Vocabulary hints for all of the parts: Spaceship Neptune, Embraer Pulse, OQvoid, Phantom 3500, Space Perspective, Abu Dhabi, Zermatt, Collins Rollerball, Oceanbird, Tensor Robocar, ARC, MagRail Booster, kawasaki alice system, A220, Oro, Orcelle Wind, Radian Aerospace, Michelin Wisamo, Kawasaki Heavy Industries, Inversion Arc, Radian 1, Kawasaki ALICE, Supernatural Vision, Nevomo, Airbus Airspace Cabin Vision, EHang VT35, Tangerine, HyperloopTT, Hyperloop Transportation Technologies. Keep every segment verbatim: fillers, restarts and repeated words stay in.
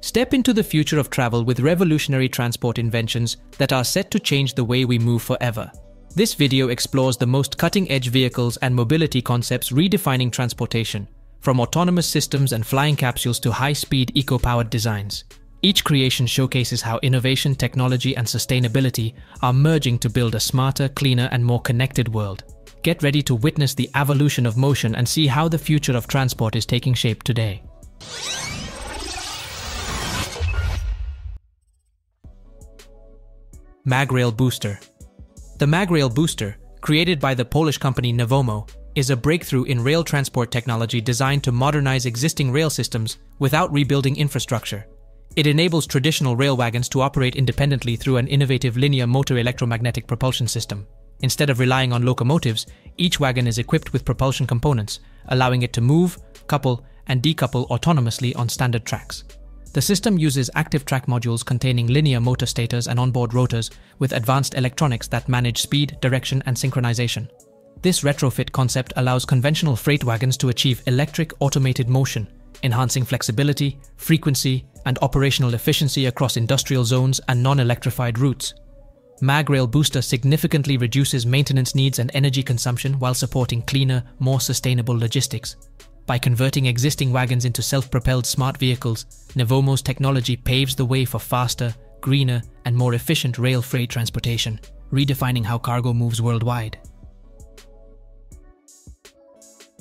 Step into the future of travel with revolutionary transport inventions that are set to change the way we move forever. This video explores the most cutting-edge vehicles and mobility concepts redefining transportation, from autonomous systems and flying capsules to high-speed eco-powered designs. Each creation showcases how innovation, technology, and sustainability are merging to build a smarter, cleaner, and more connected world. Get ready to witness the evolution of motion and see how the future of transport is taking shape today. MagRail Booster. The MagRail Booster, created by the Polish company Nevomo, is a breakthrough in rail transport technology designed to modernize existing rail systems without rebuilding infrastructure. It enables traditional rail wagons to operate independently through an innovative linear motor electromagnetic propulsion system. Instead of relying on locomotives, each wagon is equipped with propulsion components, allowing it to move, couple, and decouple autonomously on standard tracks. The system uses active track modules containing linear motor stators and onboard rotors with advanced electronics that manage speed, direction, and synchronization. This retrofit concept allows conventional freight wagons to achieve electric automated motion, enhancing flexibility, frequency, and operational efficiency across industrial zones and non-electrified routes. MagRail Booster significantly reduces maintenance needs and energy consumption while supporting cleaner, more sustainable logistics. By converting existing wagons into self-propelled smart vehicles, Nevomo's technology paves the way for faster, greener, and more efficient rail freight transportation, redefining how cargo moves worldwide.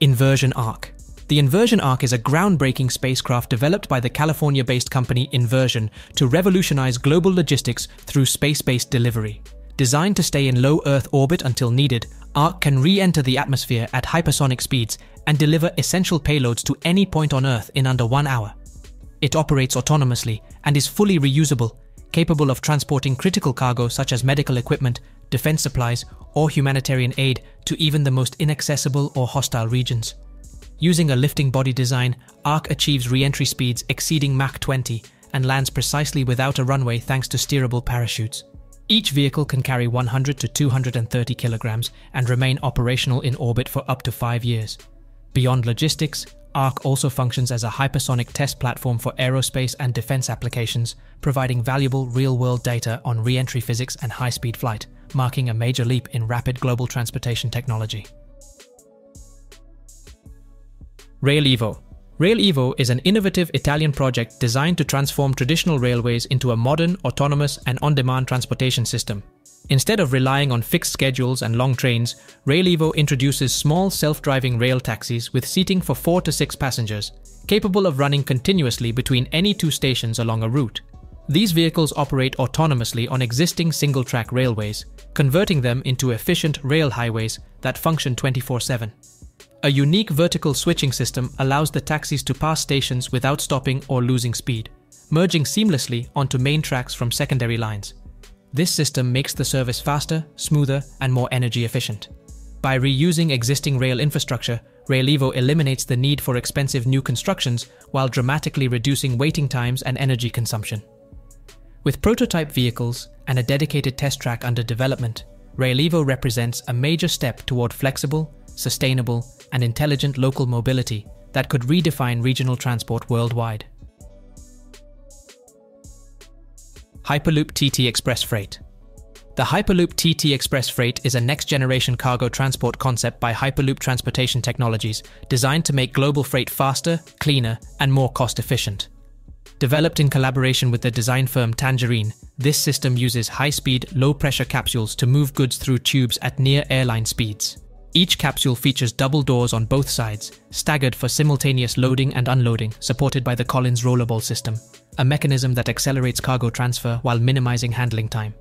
Inversion Arc. The Inversion Arc is a groundbreaking spacecraft developed by the California-based company Inversion to revolutionize global logistics through space-based delivery. Designed to stay in low Earth orbit until needed, ARC can re-enter the atmosphere at hypersonic speeds and deliver essential payloads to any point on Earth in under one hour. It operates autonomously and is fully reusable, capable of transporting critical cargo such as medical equipment, defense supplies, or humanitarian aid to even the most inaccessible or hostile regions. Using a lifting body design, ARC achieves re-entry speeds exceeding Mach twenty and lands precisely without a runway thanks to steerable parachutes. Each vehicle can carry one hundred to two hundred thirty kilograms and remain operational in orbit for up to five years. Beyond logistics, ARC also functions as a hypersonic test platform for aerospace and defense applications, providing valuable real-world data on re-entry physics and high-speed flight, marking a major leap in rapid global transportation technology. RailEvo. RailEvo is an innovative Italian project designed to transform traditional railways into a modern, autonomous, and on-demand transportation system. Instead of relying on fixed schedules and long trains, RailEvo introduces small self-driving rail taxis with seating for four to six passengers, capable of running continuously between any two stations along a route. These vehicles operate autonomously on existing single-track railways, converting them into efficient rail highways that function twenty-four seven. A unique vertical switching system allows the taxis to pass stations without stopping or losing speed, merging seamlessly onto main tracks from secondary lines. This system makes the service faster, smoother, and more energy efficient. By reusing existing rail infrastructure, RailEvo eliminates the need for expensive new constructions while dramatically reducing waiting times and energy consumption. With prototype vehicles and a dedicated test track under development, RailEvo represents a major step toward flexible, sustainable, and intelligent local mobility that could redefine regional transport worldwide. Hyperloop T T Express Freight. The Hyperloop T T Express Freight is a next-generation cargo transport concept by Hyperloop Transportation Technologies designed to make global freight faster, cleaner, and more cost-efficient. Developed in collaboration with the design firm Tangerine, this system uses high-speed, low-pressure capsules to move goods through tubes at near-airline speeds. Each capsule features double doors on both sides, staggered for simultaneous loading and unloading, supported by the Collins Rollerball system, a mechanism that accelerates cargo transfer while minimizing handling time.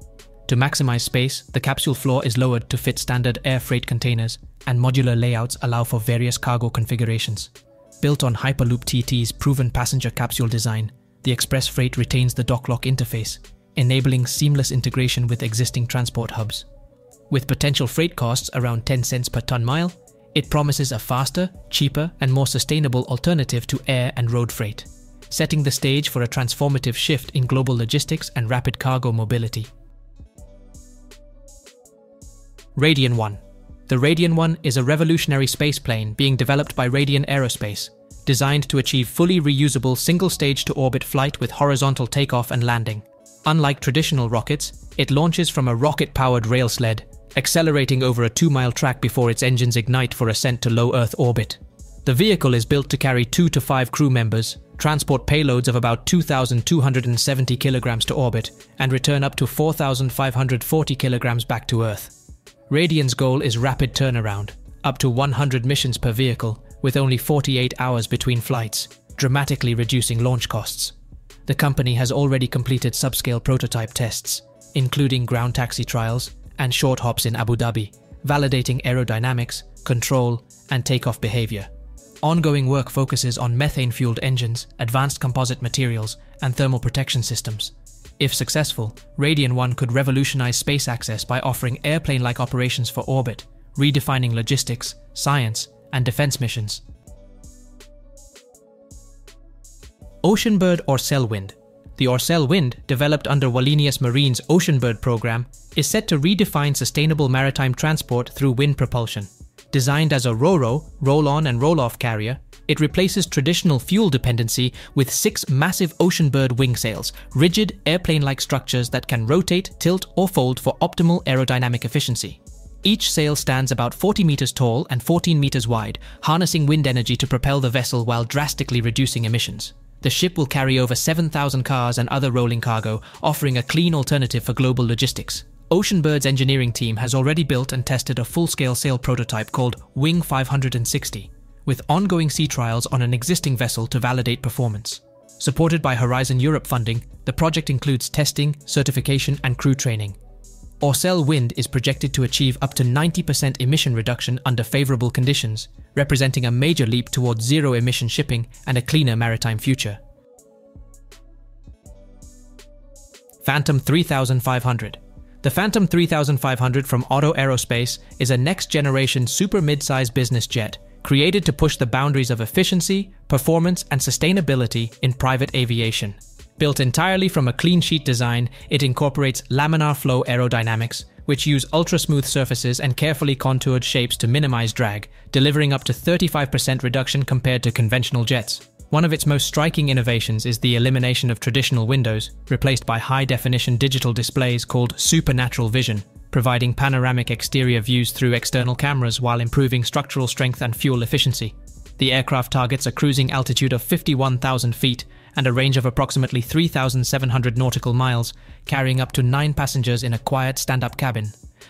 To maximize space, the capsule floor is lowered to fit standard air freight containers, and modular layouts allow for various cargo configurations. Built on Hyperloop T T's proven passenger capsule design, the Express Freight retains the dock-lock interface, enabling seamless integration with existing transport hubs. With potential freight costs around ten cents per ton mile, it promises a faster, cheaper, and more sustainable alternative to air and road freight, setting the stage for a transformative shift in global logistics and rapid cargo mobility. Radian one. The Radian one is a revolutionary space plane being developed by Radian Aerospace, designed to achieve fully reusable single-stage-to-orbit flight with horizontal takeoff and landing. Unlike traditional rockets, it launches from a rocket-powered rail sled, accelerating over a two-mile track before its engines ignite for ascent to low Earth orbit. The vehicle is built to carry two to five crew members, transport payloads of about two thousand two hundred seventy kilograms to orbit, and return up to four thousand five hundred forty kilograms back to Earth. Radian's goal is rapid turnaround, up to one hundred missions per vehicle, with only forty-eight hours between flights, dramatically reducing launch costs. The company has already completed subscale prototype tests, including ground taxi trials and short hops in Abu Dhabi, validating aerodynamics, control, and takeoff behavior. Ongoing work focuses on methane-fueled engines, advanced composite materials, and thermal protection systems. If successful, Radian one could revolutionize space access by offering airplane-like operations for orbit, redefining logistics, science, and defense missions. Oceanbird Orcelle Wind. The Orcelle Wind, developed under Wallenius Marine's Oceanbird program, is set to redefine sustainable maritime transport through wind propulsion. Designed as a RoRo, roll-on and roll-off carrier, it replaces traditional fuel dependency with six massive Oceanbird wing sails, rigid, airplane-like structures that can rotate, tilt, or fold for optimal aerodynamic efficiency. Each sail stands about forty meters tall and fourteen meters wide, harnessing wind energy to propel the vessel while drastically reducing emissions. The ship will carry over seven thousand cars and other rolling cargo, offering a clean alternative for global logistics. Oceanbird's engineering team has already built and tested a full-scale sail prototype called Wing five sixty, with ongoing sea trials on an existing vessel to validate performance. Supported by Horizon Europe funding, the project includes testing, certification, and crew training. Orcelle Wind is projected to achieve up to ninety percent emission reduction under favorable conditions, representing a major leap towards zero-emission shipping and a cleaner maritime future. Phantom three thousand five hundred. The Phantom three thousand five hundred from Otto Aerospace is a next-generation super mid-size business jet created to push the boundaries of efficiency, performance, and sustainability in private aviation. Built entirely from a clean-sheet design, it incorporates laminar flow aerodynamics, which use ultra-smooth surfaces and carefully contoured shapes to minimize drag, delivering up to thirty-five percent reduction compared to conventional jets. One of its most striking innovations is the elimination of traditional windows, replaced by high-definition digital displays called Supernatural Vision, providing panoramic exterior views through external cameras while improving structural strength and fuel efficiency. The aircraft targets a cruising altitude of fifty-one thousand feet and a range of approximately three thousand seven hundred nautical miles, carrying up to nine passengers in a quiet stand-up cabin.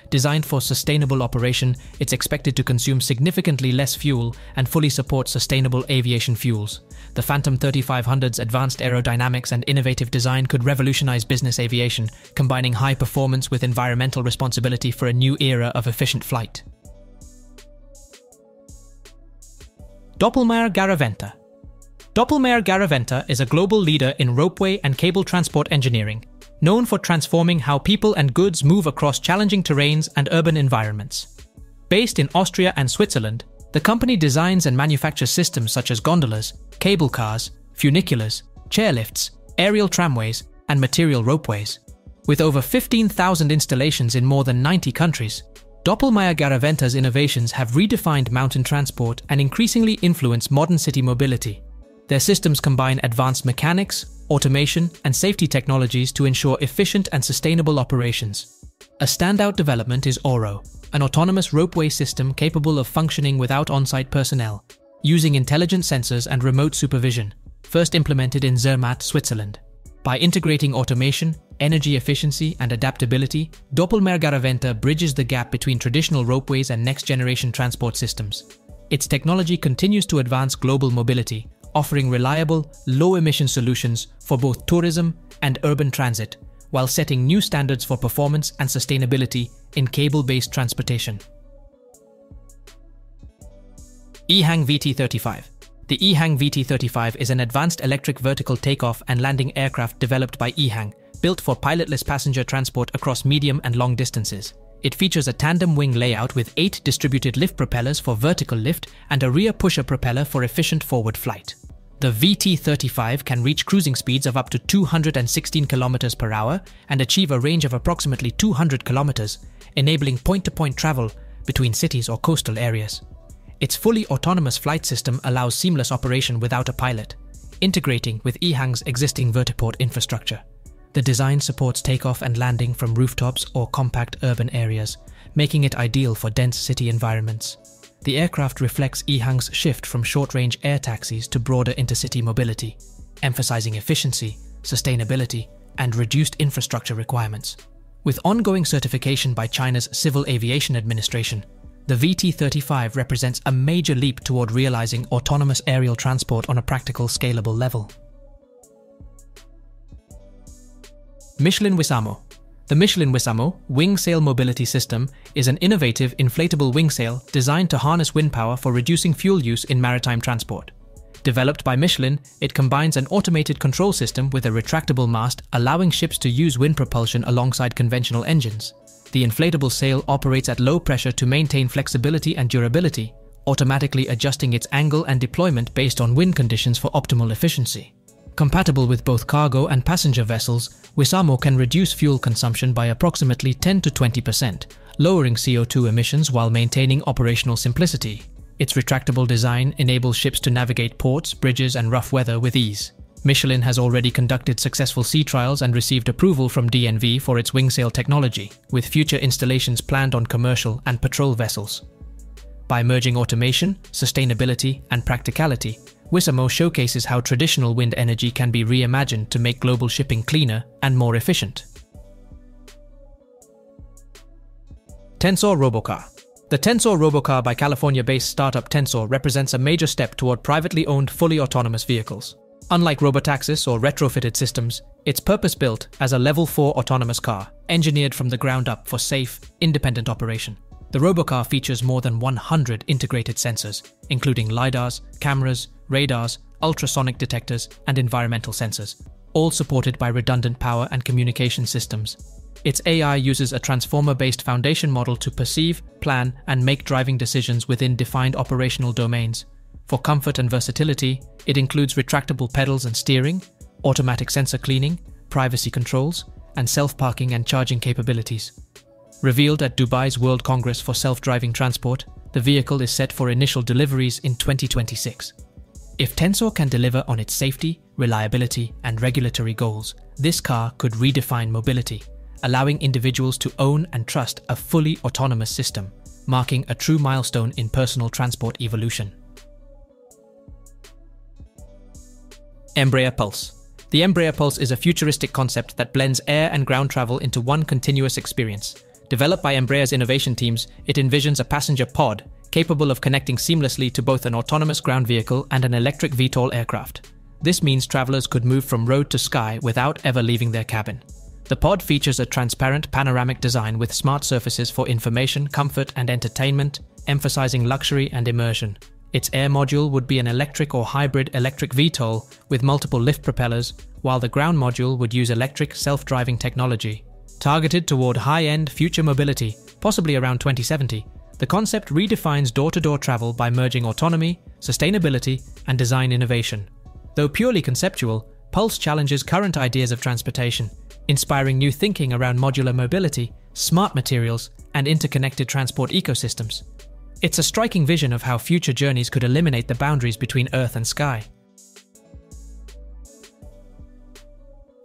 Designed for sustainable operation, it's expected to consume significantly less fuel and fully support sustainable aviation fuels. The Phantom thirty-five hundred's advanced aerodynamics and innovative design could revolutionize business aviation, combining high performance with environmental responsibility for a new era of efficient flight. Doppelmayr Garaventa. Doppelmayr Garaventa is a global leader in ropeway and cable transport engineering, known for transforming how people and goods move across challenging terrains and urban environments. Based in Austria and Switzerland, the company designs and manufactures systems such as gondolas, cable cars, funiculars, chairlifts, aerial tramways, and material ropeways. With over fifteen thousand installations in more than ninety countries, Doppelmayr Garaventa's innovations have redefined mountain transport and increasingly influence modern city mobility. Their systems combine advanced mechanics, automation, and safety technologies to ensure efficient and sustainable operations. A standout development is Oro, an autonomous ropeway system capable of functioning without on-site personnel, using intelligent sensors and remote supervision, first implemented in Zermatt, Switzerland. By integrating automation, energy efficiency, and adaptability, Doppelmayr Garaventa bridges the gap between traditional ropeways and next-generation transport systems. Its technology continues to advance global mobility, offering reliable, low-emission solutions for both tourism and urban transit, while setting new standards for performance and sustainability in cable-based transportation. EHang V T thirty-five. The EHang V T thirty-five is an advanced electric vertical takeoff and landing aircraft developed by EHang, built for pilotless passenger transport across medium and long distances. It features a tandem wing layout with eight distributed lift propellers for vertical lift and a rear pusher propeller for efficient forward flight. The V T thirty-five can reach cruising speeds of up to two hundred sixteen kilometers per hour and achieve a range of approximately two hundred kilometers, enabling point-to-point travel between cities or coastal areas. Its fully autonomous flight system allows seamless operation without a pilot, integrating with EHang's existing vertiport infrastructure. The design supports takeoff and landing from rooftops or compact urban areas, making it ideal for dense city environments. The aircraft reflects EHang's shift from short-range air taxis to broader intercity mobility, emphasizing efficiency, sustainability, and reduced infrastructure requirements. With ongoing certification by China's Civil Aviation Administration, the V T thirty-five represents a major leap toward realizing autonomous aerial transport on a practical, scalable level. Michelin Wisamo. The Michelin Wisamo wing sail mobility system is an innovative inflatable wing sail designed to harness wind power for reducing fuel use in maritime transport. Developed by Michelin, it combines an automated control system with a retractable mast, allowing ships to use wind propulsion alongside conventional engines. The inflatable sail operates at low pressure to maintain flexibility and durability, automatically adjusting its angle and deployment based on wind conditions for optimal efficiency. Compatible with both cargo and passenger vessels, Wisamo can reduce fuel consumption by approximately ten to twenty percent, lowering C O two emissions while maintaining operational simplicity. Its retractable design enables ships to navigate ports, bridges, and rough weather with ease. Michelin has already conducted successful sea trials and received approval from D N V for its wingsail technology, with future installations planned on commercial and patrol vessels. By merging automation, sustainability, and practicality, Wisamo showcases how traditional wind energy can be reimagined to make global shipping cleaner and more efficient. Tensor Robocar. The Tensor Robocar by California-based startup Tensor represents a major step toward privately owned, fully autonomous vehicles. Unlike robotaxis or retrofitted systems, it's purpose-built as a level four autonomous car, engineered from the ground up for safe, independent operation. The Robocar features more than one hundred integrated sensors, including lidars, cameras, radars, ultrasonic detectors, and environmental sensors, all supported by redundant power and communication systems. Its A I uses a transformer-based foundation model to perceive, plan, and make driving decisions within defined operational domains. For comfort and versatility, it includes retractable pedals and steering, automatic sensor cleaning, privacy controls, and self-parking and charging capabilities. Revealed at Dubai's World Congress for Self-Driving Transport, the vehicle is set for initial deliveries in twenty twenty-six. If Tensor can deliver on its safety, reliability, and regulatory goals, this car could redefine mobility, allowing individuals to own and trust a fully autonomous system, marking a true milestone in personal transport evolution. Embraer Pulse. The Embraer Pulse is a futuristic concept that blends air and ground travel into one continuous experience. Developed by Embraer's innovation teams, it envisions a passenger pod capable of connecting seamlessly to both an autonomous ground vehicle and an electric V TOL aircraft. This means travelers could move from road to sky without ever leaving their cabin. The pod features a transparent panoramic design with smart surfaces for information, comfort, and entertainment, emphasizing luxury and immersion. Its air module would be an electric or hybrid electric V TOL with multiple lift propellers, while the ground module would use electric self-driving technology. Targeted toward high-end future mobility, possibly around twenty seventy, the concept redefines door-to-door travel by merging autonomy, sustainability, and design innovation. Though purely conceptual, Pulse challenges current ideas of transportation, inspiring new thinking around modular mobility, smart materials, and interconnected transport ecosystems. It's a striking vision of how future journeys could eliminate the boundaries between Earth and sky.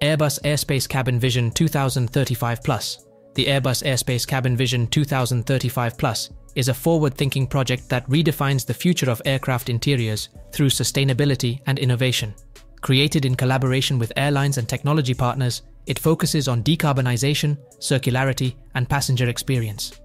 Airbus Airspace Cabin Vision twenty thirty-five Plus. The Airbus Airspace Cabin Vision twenty thirty-five Plus is a forward-thinking project that redefines the future of aircraft interiors through sustainability and innovation. Created in collaboration with airlines and technology partners, it focuses on decarbonization, circularity, and passenger experience.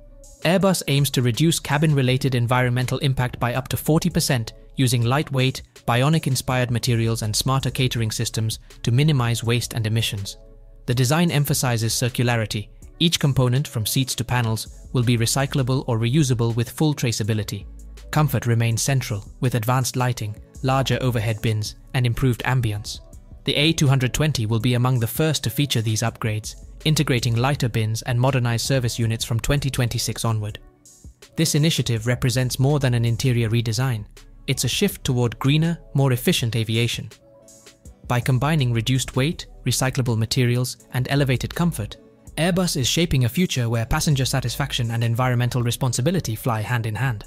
Airbus aims to reduce cabin-related environmental impact by up to forty percent using lightweight, bionic-inspired materials and smarter catering systems to minimize waste and emissions. The design emphasizes circularity. Each component, from seats to panels, will be recyclable or reusable with full traceability. Comfort remains central, with advanced lighting, larger overhead bins, and improved ambience. The A two twenty will be among the first to feature these upgrades, integrating lighter bins and modernized service units from twenty twenty-six onward. This initiative represents more than an interior redesign. It's a shift toward greener, more efficient aviation. By combining reduced weight, recyclable materials, and elevated comfort, Airbus is shaping a future where passenger satisfaction and environmental responsibility fly hand in hand.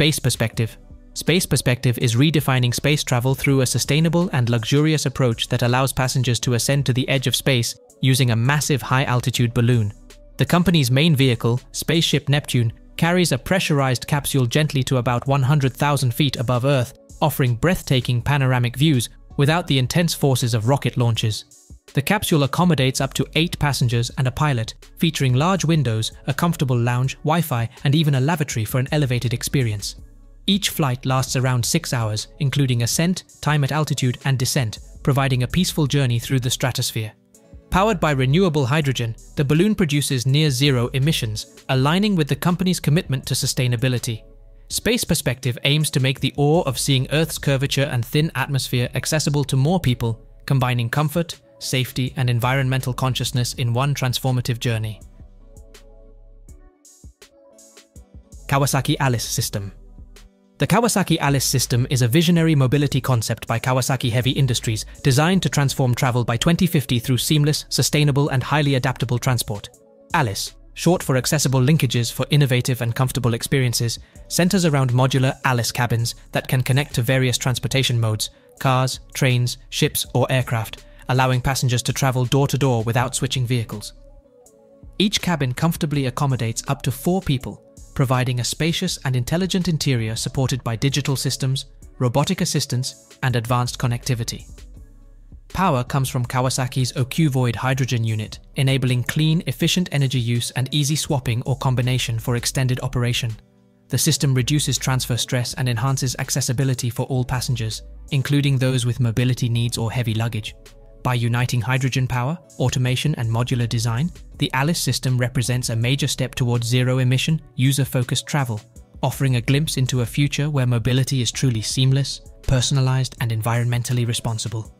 Space Perspective. Space Perspective is redefining space travel through a sustainable and luxurious approach that allows passengers to ascend to the edge of space using a massive high-altitude balloon. The company's main vehicle, Spaceship Neptune, carries a pressurized capsule gently to about one hundred thousand feet above Earth, offering breathtaking panoramic views without the intense forces of rocket launches. The capsule accommodates up to eight passengers and a pilot, featuring large windows, a comfortable lounge, Wi-Fi, and even a lavatory for an elevated experience. Each flight lasts around six hours, including ascent, time at altitude, and descent, providing a peaceful journey through the stratosphere. Powered by renewable hydrogen, the balloon produces near-zero emissions, aligning with the company's commitment to sustainability. Space Perspective aims to make the awe of seeing Earth's curvature and thin atmosphere accessible to more people, combining comfort, safety, and environmental consciousness in one transformative journey. Kawasaki ALICE System. The Kawasaki ALICE system is a visionary mobility concept by Kawasaki Heavy Industries designed to transform travel by twenty fifty through seamless, sustainable, and highly adaptable transport. ALICE, short for Accessible Linkages for Innovative and Comfortable Experiences, centers around modular ALICE cabins that can connect to various transportation modes – cars, trains, ships, or aircraft, allowing passengers to travel door-to-door without switching vehicles. Each cabin comfortably accommodates up to four people, providing a spacious and intelligent interior supported by digital systems, robotic assistance, and advanced connectivity. Power comes from Kawasaki's OQvoid hydrogen unit, enabling clean, efficient energy use and easy swapping or combination for extended operation. The system reduces transfer stress and enhances accessibility for all passengers, including those with mobility needs or heavy luggage. By uniting hydrogen power, automation, and modular design, the ALICE system represents a major step towards zero-emission, user-focused travel, offering a glimpse into a future where mobility is truly seamless, personalized, and environmentally responsible.